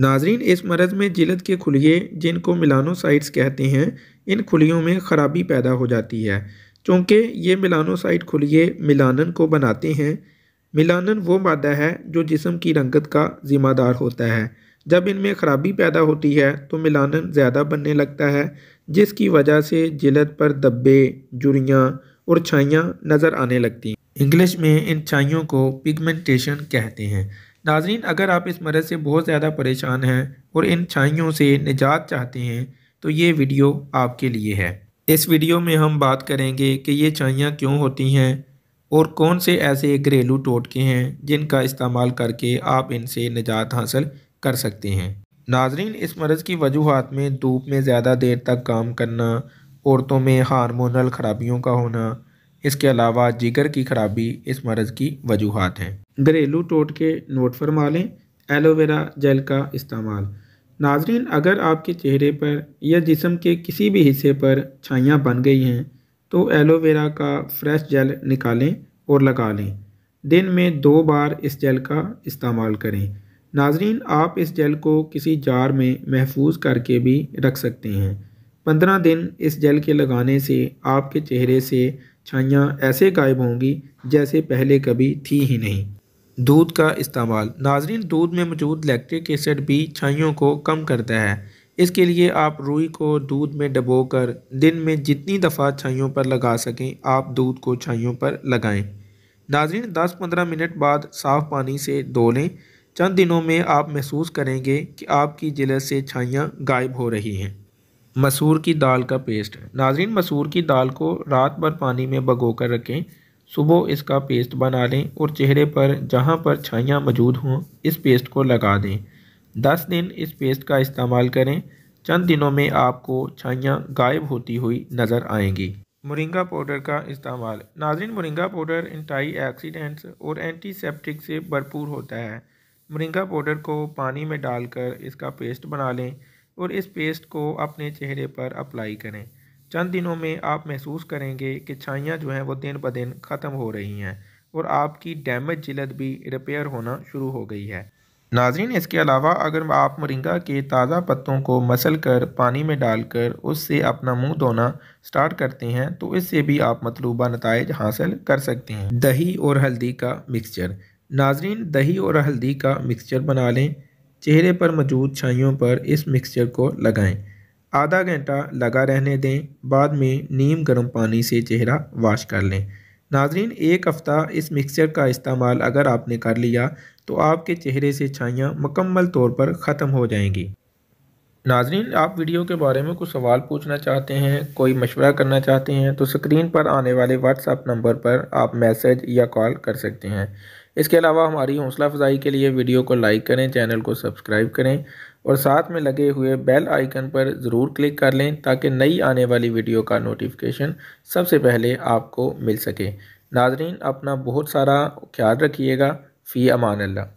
नाजरीन, इस मरज़ में जिलद के खुलिये जिनको मिलानोसाइट्स कहते हैं, इन खुलियों में ख़राबी पैदा हो जाती है। चूँकि ये मिलानोसाइट खुलिये मिलानन को बनाते हैं। मिलानन वो मादा है जो जिस्म की रंगत का ज़िम्मेदार होता है। जब इनमें ख़राबी पैदा होती है तो मिलानन ज़्यादा बनने लगता है, जिसकी वजह से जिलद पर धब्बे, जुरियाँ और छाइयाँ नज़र आने लगती हैं। इंग्लिश में इन छाइयों को पिगमेंटेशन कहते हैं। नाजरीन, अगर आप इस मरज़ से बहुत ज़्यादा परेशान हैं और इन छाइयों से निजात चाहते हैं तो ये वीडियो आपके लिए है। इस वीडियो में हम बात करेंगे कि ये छाइयाँ क्यों होती हैं और कौन से ऐसे घरेलू टोटके हैं जिनका इस्तेमाल करके आप इनसे निजात हासिल कर सकते हैं। नाजरीन, इस मरज़ की वजूहात में धूप में ज़्यादा देर तक काम करना, औरतों में हार्मोनल ख़राबियों का होना, इसके अलावा जिगर की खराबी इस मरज़ की वजूहात हैं। घरेलू टोटके नोट फरमा लें। एलोवेरा जेल का इस्तेमाल। नाजरीन, अगर आपके चेहरे पर या जिस्म के किसी भी हिस्से पर छाइयाँ बन गई हैं तो एलोवेरा का फ्रेश जेल निकालें और लगा लें। दिन में 2 बार इस जेल का इस्तेमाल करें। नाजरीन, आप इस जेल को किसी जार में महफूज करके भी रख सकते हैं। 15 दिन इस जेल के लगाने से आपके चेहरे से छाइयाँ ऐसे गायब होंगी जैसे पहले कभी थी ही नहीं। दूध का इस्तेमाल। नाजरीन, दूध में मौजूद लैक्टिक एसिड भी छाइयों को कम करता है। इसके लिए आप रूई को दूध में डुबोकर दिन में जितनी दफ़ा छाइयों पर लगा सकें आप दूध को छाइयों पर लगाएं। नाजरीन, 10-15 मिनट बाद साफ़ पानी से धो लें। चंद दिनों में आप महसूस करेंगे कि आपकी जिलद से छाइयाँ गायब हो रही हैं। मसूर की दाल का पेस्ट। नाजरीन, मसूर की दाल को रात भर पानी में भिगोकर रखें, सुबह इसका पेस्ट बना लें और चेहरे पर जहां पर छाइयाँ मौजूद हों इस पेस्ट को लगा दें। 10 दिन इस पेस्ट का इस्तेमाल करें। चंद दिनों में आपको छाइयाँ गायब होती हुई नज़र आएंगी। मोरिंगा पाउडर का इस्तेमाल। नाजरीन, मोरिंगा पाउडर एंटीऑक्सीडेंट्स और एंटी सेप्टिक से भरपूर होता है। मोरिंगा पाउडर को पानी में डालकर इसका पेस्ट बना लें और इस पेस्ट को अपने चेहरे पर अप्लाई करें। चंद दिनों में आप महसूस करेंगे कि छाइयाँ जो हैं वो दिन ब दिन ख़त्म हो रही हैं और आपकी डैमेज जिलद भी रिपेयर होना शुरू हो गई है। नाजरीन, इसके अलावा अगर आप मोरिंगा के ताज़ा पत्तों को मसल कर पानी में डालकर उससे अपना मुंह धोना स्टार्ट करते हैं तो इससे भी आप मतलूबा नताइज हासिल कर सकते हैं। दही और हल्दी का मिक्सचर। नाजरीन, दही और हल्दी का मिक्सचर बना लें, चेहरे पर मौजूद छाइयों पर इस मिक्सचर को लगाएं। आधा घंटा लगा रहने दें, बाद में नीम गर्म पानी से चेहरा वाश कर लें। नाजरीन, 1 हफ़्ता इस मिक्सचर का इस्तेमाल अगर आपने कर लिया तो आपके चेहरे से छाइयाँ मुकम्मल तौर पर ख़त्म हो जाएंगी। नाजरीन, आप वीडियो के बारे में कुछ सवाल पूछना चाहते हैं, कोई मशवरा करना चाहते हैं तो स्क्रीन पर आने वाले व्हाट्सएप नंबर पर आप मैसेज या कॉल कर सकते हैं। इसके अलावा हमारी हौसला अफजाई के लिए वीडियो को लाइक करें, चैनल को सब्सक्राइब करें और साथ में लगे हुए बेल आइकन पर ज़रूर क्लिक कर लें ताकि नई आने वाली वीडियो का नोटिफिकेशन सबसे पहले आपको मिल सके। नाजरीन, अपना बहुत सारा ख्याल रखिएगा। फ़ी अमान अल्लाह।